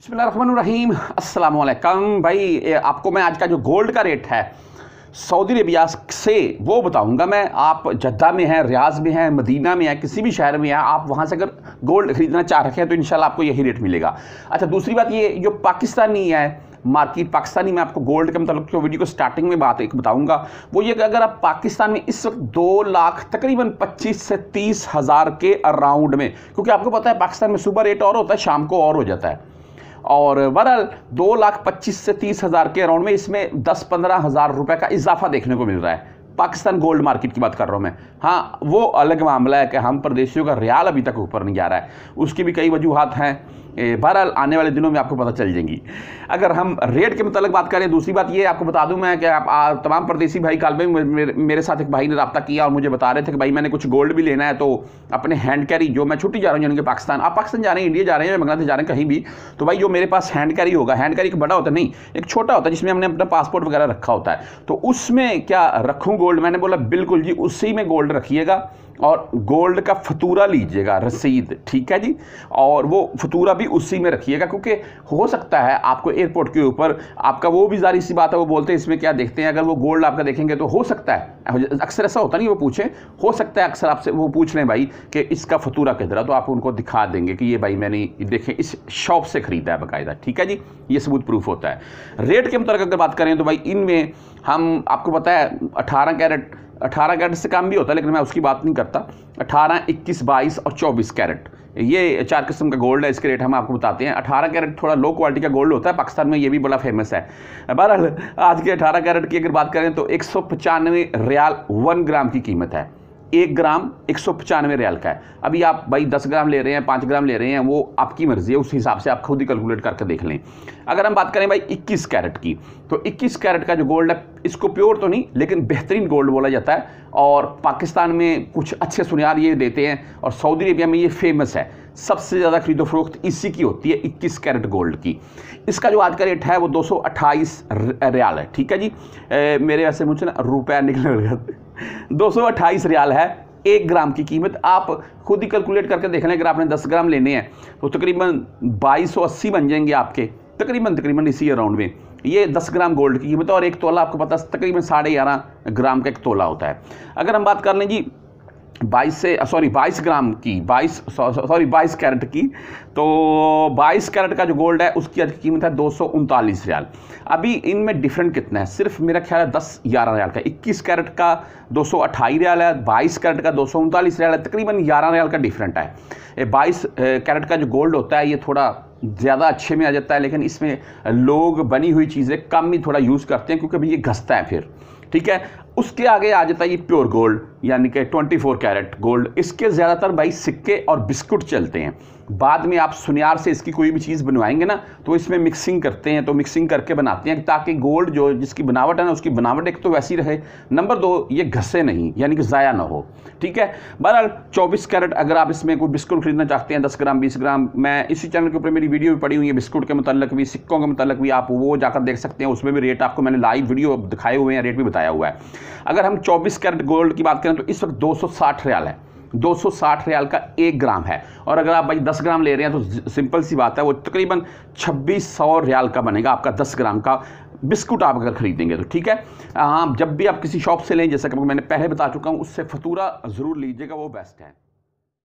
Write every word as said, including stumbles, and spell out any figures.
बिस्मिल्लाहिर्रहमानिर्रहीम अस्सलामुअलैकुम। भाई आपको मैं आज का जो गोल्ड का रेट है सऊदी अरेबिया से वो बताऊंगा मैं। आप जद्दा में हैं, रियाज में हैं, मदीना में हैं, किसी भी शहर में हैं, आप वहां से अगर गोल्ड ख़रीदना चाह रखे हैं तो इंशाल्लाह आपको यही रेट मिलेगा। अच्छा, दूसरी बात ये जो पाकिस्तानी है मार्केट, पाकिस्तानी में आपको गोल्ड के मतलब क्यों वीडियो को स्टार्टिंग में बात एक बताऊंगा, वो ये कि अगर आप पाकिस्तान में इस वक्त दो लाख तकरीबन पच्चीस से तीस हज़ार के अराउंड में, क्योंकि आपको पता है पाकिस्तान में सुबह रेट और होता है, शाम को और हो जाता है, और बहरहाल दो लाख पच्चीस से तीस हज़ार के अराउंड में इसमें दस पंद्रह हज़ार रुपये का इजाफा देखने को मिल रहा है। पाकिस्तान गोल्ड मार्केट की बात कर रहा हूँ मैं। हाँ, वो अलग मामला है कि हम प्रदेशियों का रियाल अभी तक ऊपर नहीं जा रहा है, उसकी भी कई वजूहत हैं। बहरहाल आने वाले दिनों में आपको पता चल जाएंगी। अगर हम रेट के मतलब बात करें, दूसरी बात ये आपको बता दूं मैं कि आप आ, तमाम परदेसी भाई काल में मेरे, मेरे साथ एक भाई ने रब्ता किया और मुझे बता रहे थे कि भाई मैंने कुछ गोल्ड भी लेना है, तो अपने हैंड कैरी जो मैं छुट्टी जा रहा हूँ, यानी कि पाकिस्तान, आप पाकिस्तान जा रहे हैं, इंडिया जा रहे हैं, बांग्लादेश जा रहे हैं, कहीं भी, तो भाई जो मेरे पास हैंड कैरी होगा, हैंड कैरी एक बड़ा होता नहीं, एक छोटा होता है जिसमें हमने अपना पासपोर्ट वगैरह रखा होता है, तो उसमें क्या रखूँ गोल्ड? मैंने बोला बिल्कुल जी उसी में गोल्ड रखिएगा और गोल्ड का फतूरा लीजिएगा, रसीद, ठीक है जी, और वो फतूरा भी उसी में रखिएगा, क्योंकि हो सकता है आपको एयरपोर्ट के ऊपर आपका वो भी जारी सी बात है, वो बोलते हैं इसमें क्या देखते हैं, अगर वो गोल्ड आपका देखेंगे तो हो सकता है, अक्सर ऐसा होता नहीं, वो पूछें, हो सकता है अक्सर आपसे वो पूछ लें भाई कि इसका फतूरा किधर, तो आप उनको दिखा देंगे कि ये भाई मैंने देखें इस शॉप से ख़रीदा है बाकायदा, ठीक है जी, ये सबूत प्रूफ होता है। रेट के मुताबिक अगर बात करें तो भाई इनमें हम आपको पता है अठारह कैरेट अठारह कैरेट से काम भी होता है, लेकिन मैं उसकी बात नहीं करता। अठारह, इक्कीस, बाईस और चौबीस कैरेट, ये चार किस्म का गोल्ड है, इसके रेट हम आपको बताते हैं। अठारह कैरेट थोड़ा लो क्वालिटी का गोल्ड होता है, पाकिस्तान में ये भी बड़ा फेमस है। बहरहाल आज के अठारह कैरेट की अगर बात करें तो एक सौ पचानवे रियाल वन ग्राम की कीमत है, एक ग्राम एक सौ पचानवे रियाल का है। अभी आप भाई दस ग्राम ले रहे हैं, पाँच ग्राम ले रहे हैं, वो आपकी मर्ज़ी है, उस हिसाब से आप खुद ही कैलकुलेट करके देख लें। अगर हम बात करें भाई इक्कीस कैरेट की, तो इक्कीस कैरेट का जो गोल्ड है इसको प्योर तो नहीं लेकिन बेहतरीन गोल्ड बोला जाता है, और पाकिस्तान में कुछ अच्छे सुनियार ये देते हैं और सऊदी अरेबिया में ये फेमस है, सबसे ज़्यादा खरीदो फरोख्त इसी की होती है, इक्कीस कैरेट गोल्ड की। इसका जो आज का रेट है वो दो सौ अट्ठाईस रियाल है, ठीक है जी, ए, मेरे वैसे मुझे ना रुपया निकलने लगा, दो सौ अट्ठाईस रियाल है एक ग्राम की कीमत। आप खुद ही कैलकुलेट करके देख लें, अगर आपने दस ग्राम लेने हैं तो तकरीबन बाईस सौ अस्सी बन जाएंगे आपके, तकरीबन तकरीबन इसी अराउंड में, ये दस ग्राम गोल्ड की कीमत। और एक तोला आपको पता है तकरीबन साढ़े ग्यारह ग्राम का एक तोला होता है। अगर हम बात कर लें जी बाईस से सॉरी बाईस ग्राम की बाईस सॉरी बाईस कैरेट की, तो बाईस कैरेट का जो गोल्ड है उसकी आज की कीमत है दो सौ उनतालीस रियाल। अभी इनमें डिफरेंट कितना है, सिर्फ मेरा ख्याल है दस ग्यारह रियाल का। इक्कीस कैरेट का दो सौ अट्ठाईस रियाल है, बाईस कैरेट का दो सौ उनतालीस रियाल है, तकरीबन ग्यारह रियाल का डिफरेंट है। बाईस कैरेट का जो गोल्ड होता है ये थोड़ा ज़्यादा अच्छे में आ जाता है, लेकिन इसमें लोग बनी हुई चीज़ें कम ही थोड़ा यूज़ करते हैं क्योंकि भाई ये घसता है फिर, ठीक है। उसके आगे आ जाता है ये प्योर गोल्ड, यानी कि चौबीस कैरेट गोल्ड, इसके ज़्यादातर भाई सिक्के और बिस्कुट चलते हैं। बाद में आप सुनियार से इसकी कोई भी चीज़ बनवाएंगे ना तो इसमें मिक्सिंग करते हैं, तो मिक्सिंग करके बनाते हैं ताकि गोल्ड जो जिसकी बनावट है ना उसकी बनावट एक तो वैसी रहे, नंबर दो ये घसे नहीं, यानी कि ज़ाया ना हो, ठीक है। बहरहाल चौबीस कैरेट अगर आप इसमें कोई बिस्कुट खरीदना चाहते हैं, दस ग्राम बीस ग्राम, मैं इसी चैनल के ऊपर मेरी वीडियो भी पड़ी हुई है बिस्कुट के मतलब भी, सिक्कों के मतलब भी, आप वो जाकर देख सकते हैं, उसमें भी रेट आपको मैंने लाइव वीडियो दिखाए हुए हैं, रेट भी बताया हुआ है। अगर हम चौबीस कैरेट गोल्ड की बात करें तो इस वक्त दो सौ साठ रियाल है, दो सौ साठ रियाल का एक ग्राम है, और अगर आप भाई दस ग्राम ले रहे हैं तो सिंपल सी बात है वो तकरीबन छब्बीस सौ रियाल का बनेगा आपका दस ग्राम का बिस्कुट आप अगर खरीदेंगे तो, ठीक है। हाँ, जब भी आप किसी शॉप से लें, जैसा कि मैंने पहले बता चुका हूँ, उससे फतूरा ज़रूर लीजिएगा, वो बेस्ट है।